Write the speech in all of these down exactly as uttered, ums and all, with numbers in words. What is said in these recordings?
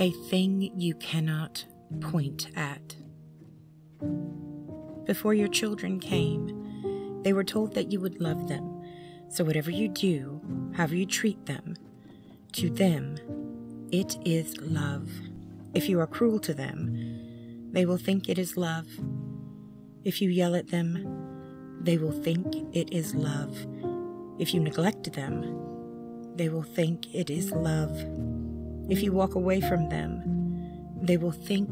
A thing you cannot point at. Before your children came, they were told that you would love them, so whatever you do, however you treat them, to them, it is love. If you are cruel to them, they will think it is love. If you yell at them, they will think it is love. If you neglect them, they will think it is love. If you walk away from them, they will think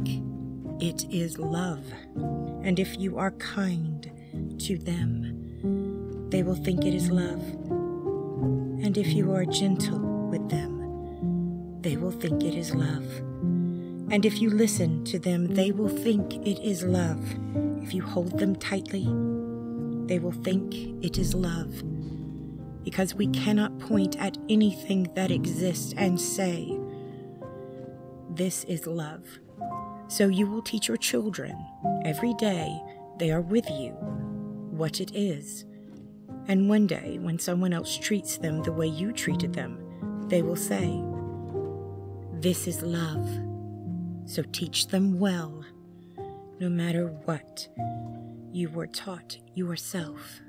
it is love. And if you are kind to them, they will think it is love. And if you are gentle with them, they will think it is love. And if you listen to them, they will think it is love. If you hold them tightly, they will think it is love. Because we cannot point at anything that exists and say, this is love. So you will teach your children every day they are with you what it is. And one day when someone else treats them the way you treated them, they will say, this is love. So teach them well, no matter what you were taught yourself.